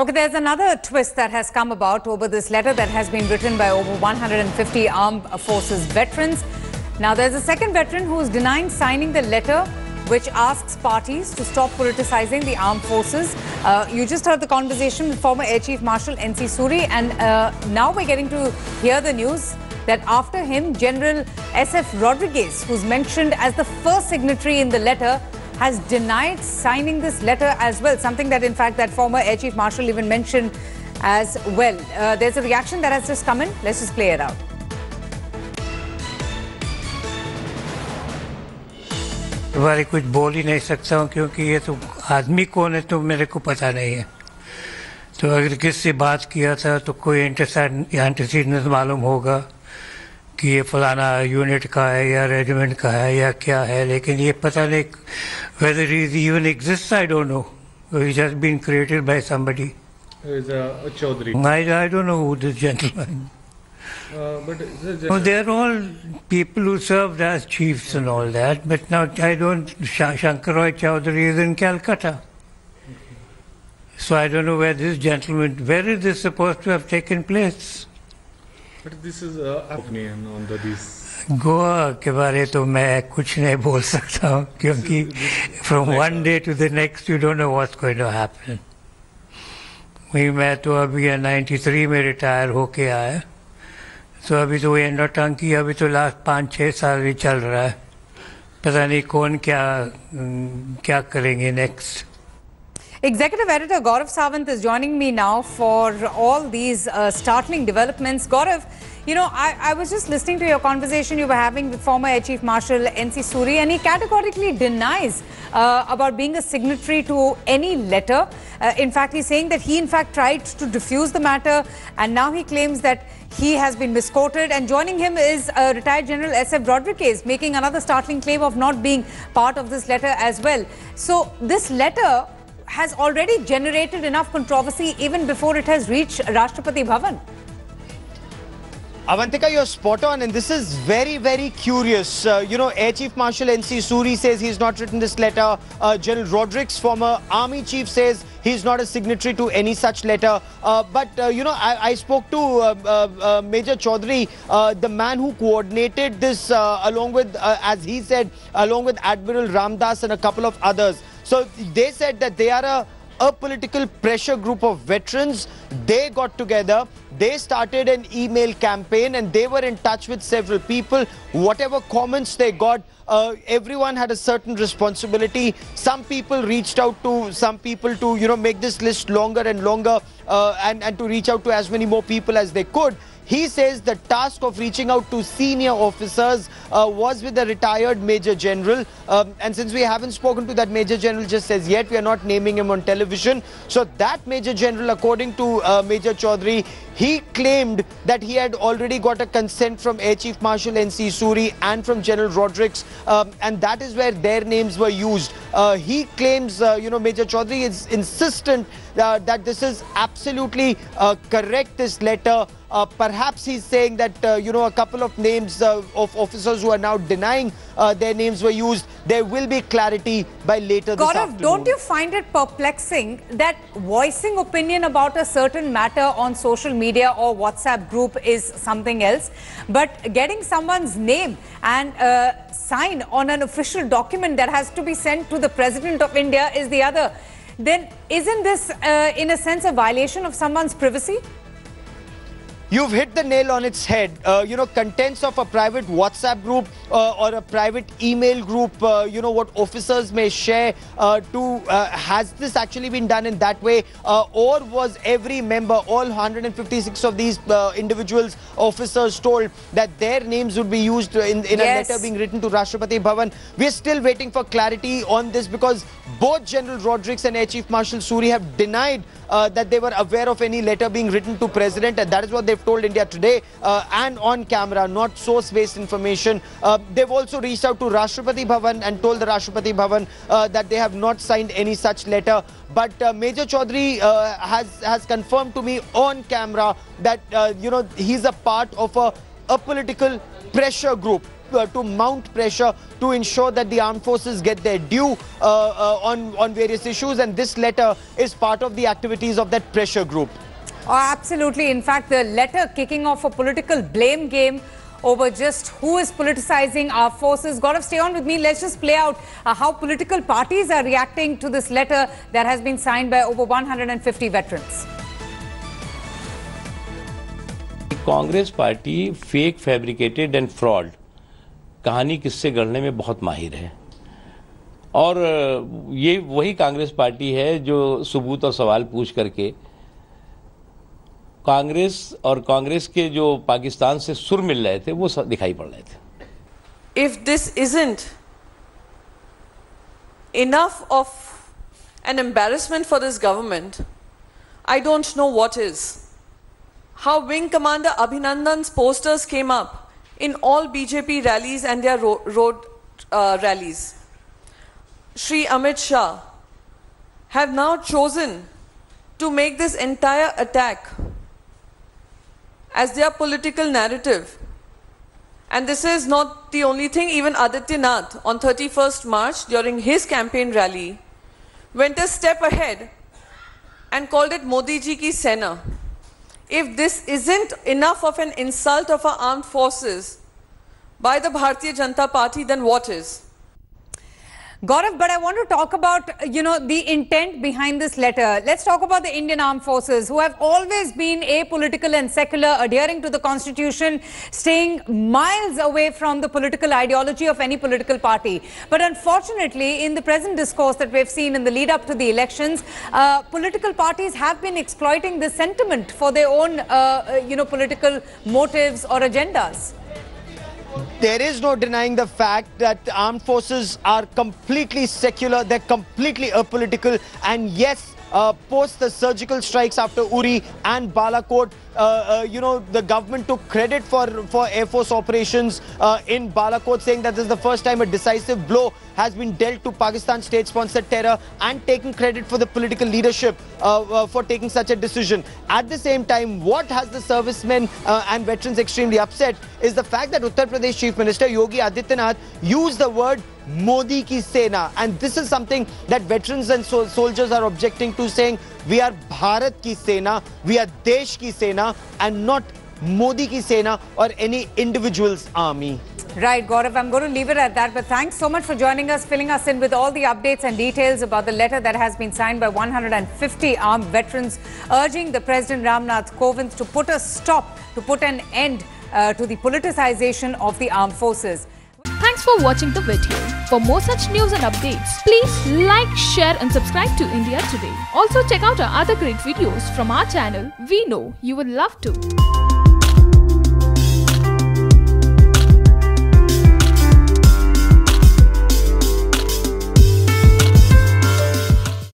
Okay, there's another twist that has come about over this letter that has been written by over 150 armed forces veterans. Now, there's a second veteran who is denying signing the letter which asks parties to stop politicizing the armed forces. You just heard the conversation with former Air Chief Marshal N.C. Suri, and now we're getting to hear the news that after him, General S.F. Rodrigues, who's mentioned as the first signatory in the letter, has denied signing this letter as well, something that in fact that former Air Chief Marshal even mentioned as well. There's a reaction that has just come in. Let's just play it out. बारे कुछ बोल ही नहीं सकता हूँ क्योंकि ये तो आदमी कौन है तो मेरे को पता नहीं है तो अगर किससे बात किया था तो कोई एंटीसीडेंट मालूम होगा कि ये फलाना यूनिट का है या रेजिमेंट का है या क्या है लेकिन ये पता नहीं whether it even exists I don't know it's just been created by somebody Chaudhary I don't know who this gentleman they're all people who served as chiefs and all that, but now I don't. Shankar Roy Chowdhury is in Calcutta, so I don't know where this gentleman. Where is this supposed to have taken place? But this is opinion on this. Goa के बारे तो मैं कुछ नहीं बोल सकता हूँ क्योंकि from one day to the next you don't know what's going to happen. मैं तो अभी 93 में retire होके आया. So अभी तो ये नौटंकी अभी तो लास्ट 5-6 साल भी चल रहा है पता नहीं कौन क्या करेंगे next. Executive Editor Gaurav Savant is joining me now for all these startling developments. Gaurav, you know, I was just listening to your conversation you were having with former Air Chief Marshal N.C. Suri, and he categorically denies about being a signatory to any letter. In fact, he's saying that he in fact tried to diffuse the matter, and now he claims that he has been misquoted. And joining him is retired General S.F. Rodrigues, making another startling claim of not being part of this letter as well. So this letter has already generated enough controversy even before it has reached Rashtrapati Bhavan. Avantika, you're spot on, and this is very, very curious. You know, Air Chief Marshal N.C. Suri says he's not written this letter. General Rodrigues, former Army Chief, says he's not a signatory to any such letter. But, you know, I spoke to Major Chaudhary, the man who coordinated this along with, as he said, along with Admiral Ramdas and a couple of others. So they said that they are a political pressure group of veterans. They got together. They started an email campaign and they were in touch with several people. Whatever comments they got, everyone had a certain responsibility. Some people reached out to some people to, you know, make this list longer and longer and to reach out to as many more people as they could. He says the task of reaching out to senior officers was with the retired Major General. And since we haven't spoken to that Major General just as yet, we are not naming him on television. So that Major General, according to Major Chaudhary, he claimed that he had already got a consent from Air Chief Marshal N.C. Suri and from General Rodrigues. And that is where their names were used. He claims, you know, Major Chaudhary is insistent that this is absolutely correct, this letter. Perhaps he's saying that, you know, a couple of names of officers who are now denying their names were used. There will be clarity by later this afternoon. Gaurav, don't you find it perplexing that voicing opinion about a certain matter on social media or WhatsApp group is something else, but getting someone's name and sign on an official document that has to be sent to the President of India is the other? Then isn't this, in a sense, a violation of someone's privacy? You've hit the nail on its head. You know, contents of a private WhatsApp group or a private email group, you know, what officers may share has this actually been done in that way? Or was every member, all 156 of these individuals, officers, told that their names would be used in a letter being written to Rashtrapati Bhavan? We're still waiting for clarity on this because both General Rodrigues and Air Chief Marshal Suri have denied that they were aware of any letter being written to President, and that is what they've told India Today and on camera, not source-based information. They've also reached out to Rashtrapati Bhavan and told the Rashtrapati Bhavan that they have not signed any such letter. But Major Chaudhary has confirmed to me on camera that, you know, he's a part of a political pressure group. to mount pressure to ensure that the armed forces get their due on various issues, and this letter is part of the activities of that pressure group. Oh, absolutely. In fact, the letter kicking off a political blame game over just who is politicizing our forces. Gaurav, stay on with me. Let's just play out how political parties are reacting to this letter that has been signed by over 150 veterans. The Congress party fake, fabricated and fraud. कहानी किससे गढ़ने में बहुत माहिर है और ये वही कांग्रेस पार्टी है जो सबूत और सवाल पूछ करके कांग्रेस और कांग्रेस के जो पाकिस्तान से सुर मिल रहे थे वो दिखाई पड़ रहे थे. If this isn't enough of an embarrassment for this government, I don't know what is. How Wing Commander Abhinandan's posters came up in all BJP rallies and their road rallies. Shri Amit Shah have now chosen to make this entire attack as their political narrative. And this is not the only thing. Even Adityanath on 31st March during his campaign rally went a step ahead and called it Modi ji ki Sena. If this isn't enough of an insult of our armed forces by the Bharatiya Janata Party, then what is? Gaurav, but I want to talk about, the intent behind this letter. Let's talk about the Indian Armed Forces, who have always been apolitical and secular, adhering to the Constitution, staying miles away from the political ideology of any political party. But unfortunately, in the present discourse that we've seen in the lead up to the elections, political parties have been exploiting this sentiment for their own, political motives or agendas. There is no denying the fact that armed forces are completely secular, they're completely apolitical, and yes, post the surgical strikes after Uri and Balakot, the government took credit for Air Force operations in Balakot, saying that this is the first time a decisive blow has been dealt to Pakistan's state-sponsored terror, and taking credit for the political leadership for taking such a decision. At the same time, what has the servicemen and veterans extremely upset is the fact that Uttar Pradesh Chief Minister Yogi Adityanath used the word Modi ki Sena, and this is something that veterans and soldiers are objecting to, saying we are Bharat ki Sena, we are Desh ki Sena, and not Modi ki Sena or any individual's army. Right, Gaurav, I'm going to leave it at that, but thanks so much for joining us, filling us in with all the updates and details about the letter that has been signed by 150 armed veterans urging the President Ramnath Kovind to put a stop, to put an end to the politicization of the armed forces. Thanks for watching the video. For more such news and updates, please like, share and subscribe to India Today. Also check out our other great videos from our channel. We know you will love to.